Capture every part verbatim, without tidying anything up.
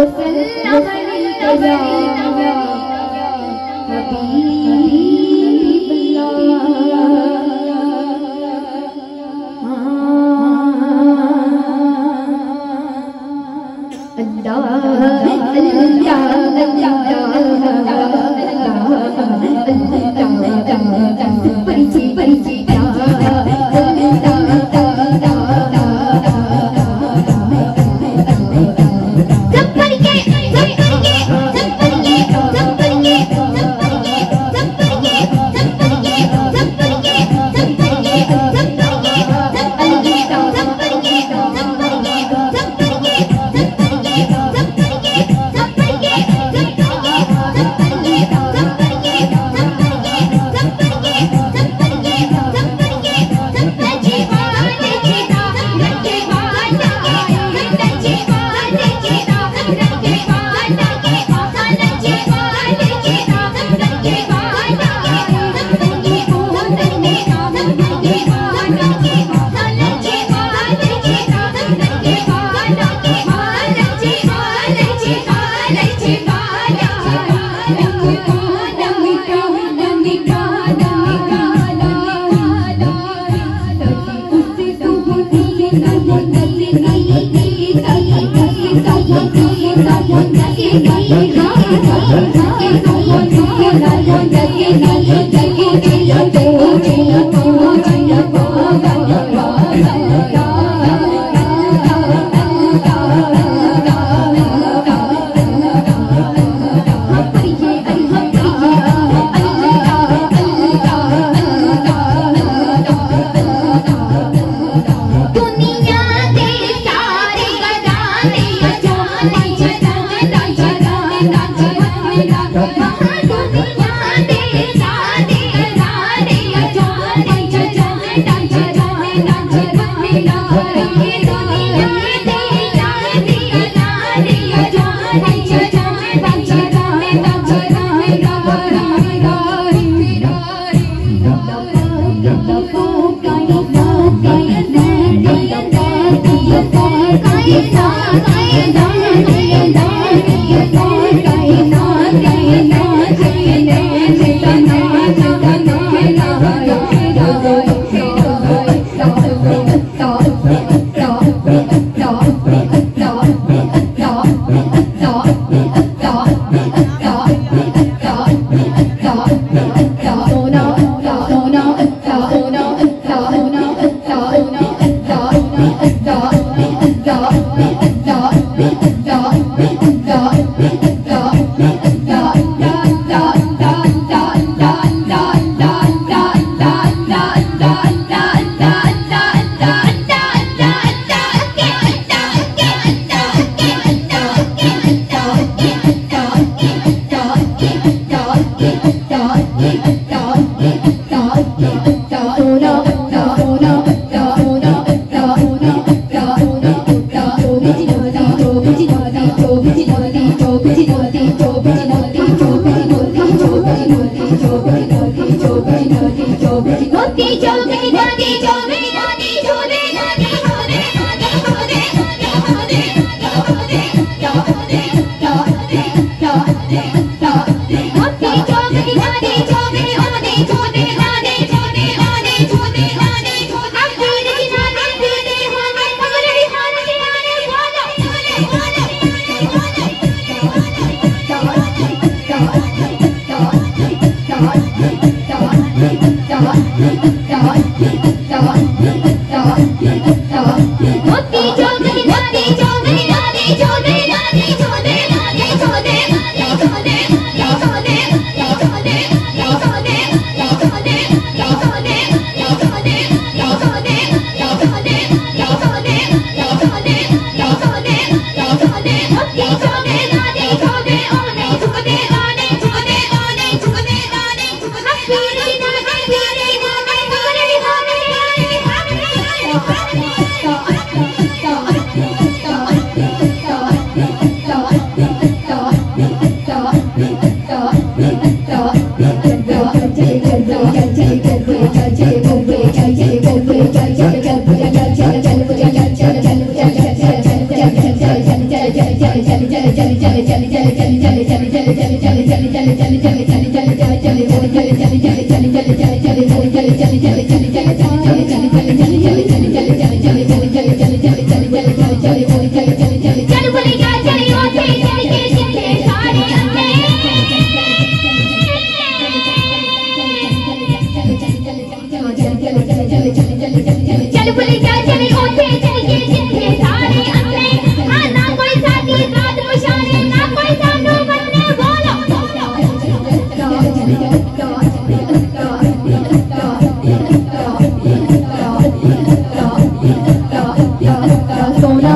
Dog, dog, dog.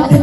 सोना